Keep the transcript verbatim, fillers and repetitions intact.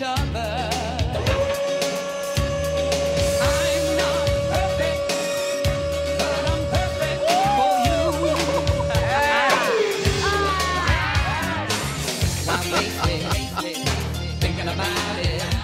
each other. I'm wasted, thinking about it.